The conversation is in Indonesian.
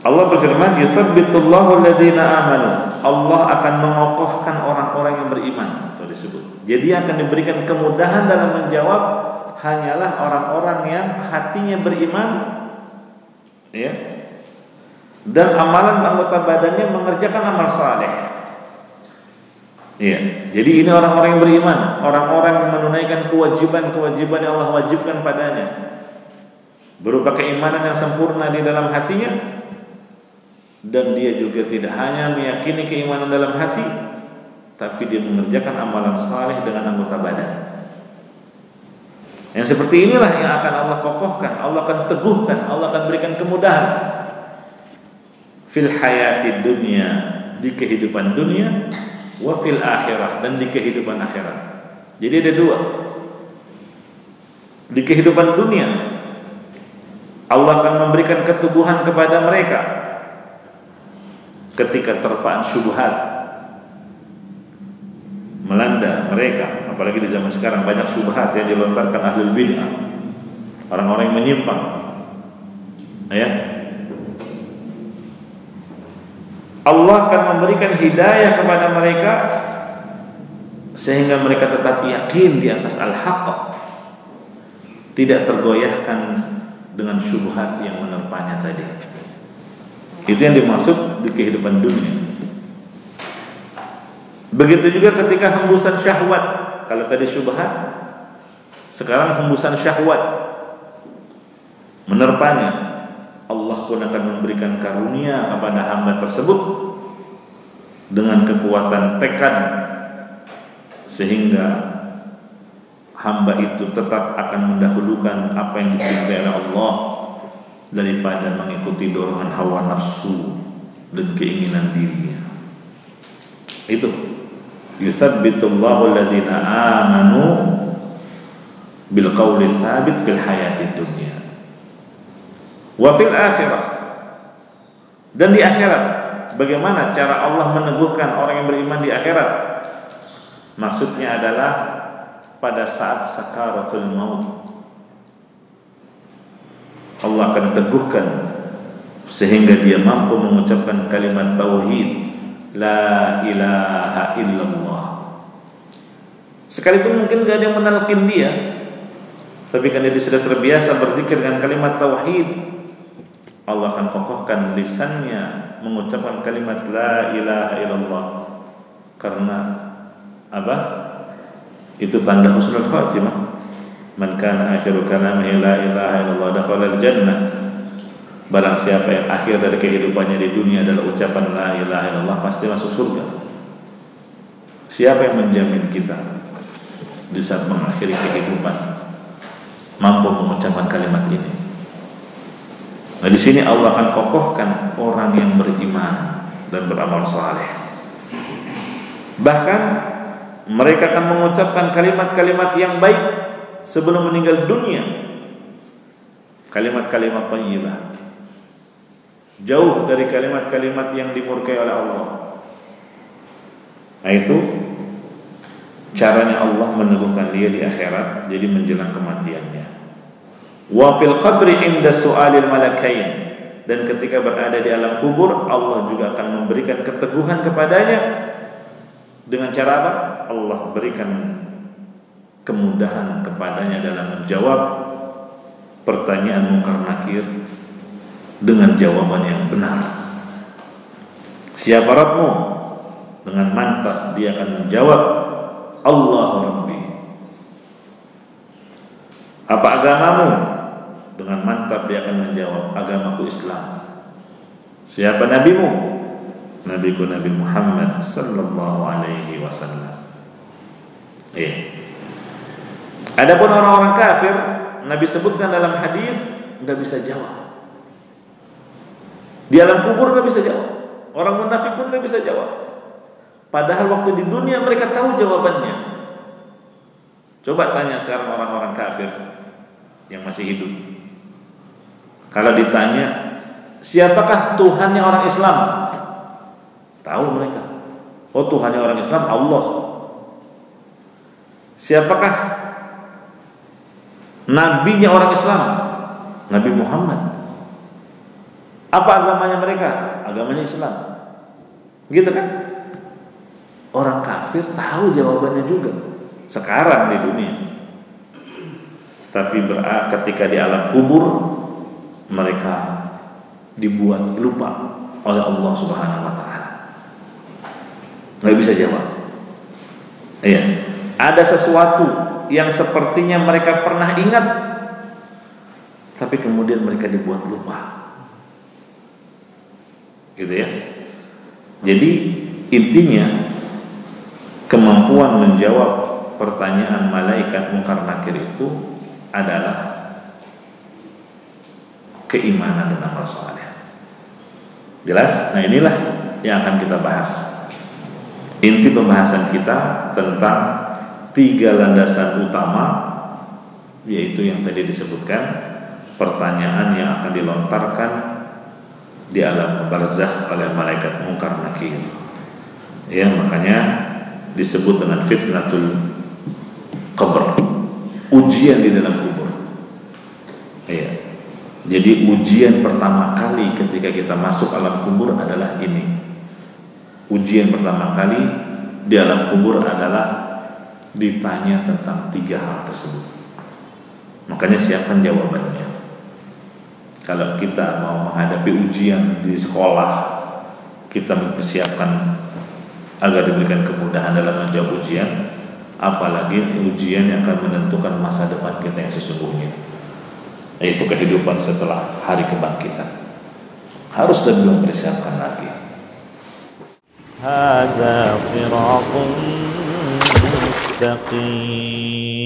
Allah berfirman, "Yutsabbitullahu alladziina aamanu." Allah akan mengokohkan orang-orang yang beriman, itu disebut. Jadi akan diberikan kemudahan dalam menjawab hanyalah orang-orang yang hatinya beriman, ya. Dan amalan anggota badannya mengerjakan amal saleh. Ya. Jadi ini orang-orang yang beriman, orang-orang yang menunaikan kewajiban-kewajiban yang Allah wajibkan padanya. Berupa keimanan yang sempurna di dalam hatinya. Dan dia juga tidak hanya meyakini keimanan dalam hati, tapi dia mengerjakan amalan saleh dengan anggota badan. Yang seperti inilah yang akan Allah kokohkan, Allah akan teguhkan, Allah akan berikan kemudahan fil hayati dunia, di kehidupan dunia, wa fil akhirah, dan di kehidupan akhirat. Jadi ada dua. Di kehidupan dunia Allah akan memberikan keteguhan kepada mereka ketika terpaan syubhat melanda mereka, apalagi di zaman sekarang banyak syubhat yang dilontarkan ahlul bid'ah, orang-orang yang menyimpang, ya. Allah akan memberikan hidayah kepada mereka sehingga mereka tetap yakin di atas al-haqq, tidak tergoyahkan dengan syubhat yang menerpanya tadi. Itu yang dimaksud di kehidupan dunia. Begitu juga ketika hembusan syahwat. Kalau tadi syubhat, sekarang hembusan syahwat menerpanya, Allah pun akan memberikan karunia kepada hamba tersebut dengan kekuatan tekad, sehingga hamba itu tetap akan mendahulukan apa yang dicintai oleh Allah daripada mengikuti dorongan hawa nafsu dan keinginan dirinya. Itu yutsabbitullahu alladziina aamanu bil qauli tsabit fil hayatid dunya wa fil akhirah, dan di akhirat. Bagaimana cara Allah meneguhkan orang yang beriman di akhirat? Maksudnya adalah pada saat sakaratul maut Allah akan teguhkan sehingga dia mampu mengucapkan kalimat tauhid, la ilaha illallah. Sekalipun mungkin gak ada yang menalkin dia, tapi karena dia sudah terbiasa berzikir dengan kalimat tauhid, Allah akan kokohkan lisannya mengucapkan kalimat la ilaha illallah. Karena apa? Itu tanda husnul khatimah. Man kana akhiru kalamihi la ilaha illallah dakhala al-jannah. Barang siapa yang akhir dari kehidupannya di dunia adalah ucapan la ilaha illallah, pasti masuk surga. Siapa yang menjamin kita di saat mengakhiri kehidupan mampu mengucapkan kalimat ini? Nah, di sini Allah akan kokohkan orang yang beriman dan beramal saleh. Bahkan mereka akan mengucapkan kalimat-kalimat yang baik sebelum meninggal dunia, kalimat-kalimat thayyibah, jauh dari kalimat-kalimat yang dimurkai oleh Allah. Nah, itu caranya Allah meneguhkan dia di akhirat, jadi menjelang kematiannya. Wa fil qabri inda su'alil malakain, dan ketika berada di alam kubur Allah juga akan memberikan keteguhan kepadanya. Dengan cara apa? Allah berikan kemudahan kepadanya dalam menjawab pertanyaan Munkar Nakir dengan jawaban yang benar. Siapa Rabbmu? Dengan mantap dia akan menjawab, Allahu Rabbi. Apa agamamu? Dengan mantap dia akan menjawab, agamaku Islam. Siapa nabimu? Nabiku Nabi Muhammad sallallahu alaihi wasallam. Adapun orang-orang kafir, Nabi sebutkan dalam hadis, nggak bisa jawab. Di alam kubur nggak bisa jawab. Orang munafik pun nggak bisa jawab. Padahal waktu di dunia mereka tahu jawabannya. Coba tanya sekarang orang-orang kafir yang masih hidup. Kalau ditanya, siapakah Tuhannya orang Islam? Tahu mereka. Oh, Tuhannya orang Islam Allah. Siapakah nabinya orang Islam? Nabi Muhammad. Apa agamanya mereka? Agamanya Islam. Gitu kan? Orang kafir tahu jawabannya juga sekarang di dunia. Tapi ketika di alam kubur mereka dibuat lupa oleh Allah Subhanahu wa taala. Nggak bisa jawab. Iya. Ada sesuatu yang sepertinya mereka pernah ingat, tapi kemudian mereka dibuat lupa. Gitu ya. Jadi intinya kemampuan menjawab pertanyaan malaikat Munkar Nakir itu adalah keimanan dan amal saleh. Jelas? Nah, inilah yang akan kita bahas. Inti pembahasan kita tentang tiga landasan utama, yaitu yang tadi disebutkan, pertanyaan yang akan dilontarkan di alam barzakh oleh malaikat Munkar Nakir. Ya, makanya disebut dengan fitnatul kubur, ujian di dalam kubur. Ya. Jadi ujian pertama kali ketika kita masuk alam kubur adalah ini. Ujian pertama kali di alam kubur adalah ditanya tentang tiga hal tersebut. Makanya siapkan jawabannya. Kalau kita mau menghadapi ujian di sekolah, kita mempersiapkan agar diberikan kemudahan dalam menjawab ujian, apalagi ujian yang akan menentukan masa depan kita yang sesungguhnya, yaitu kehidupan setelah hari kebangkitan. Harus lebih mempersiapkan lagi. Hadza shirathun mustaqim.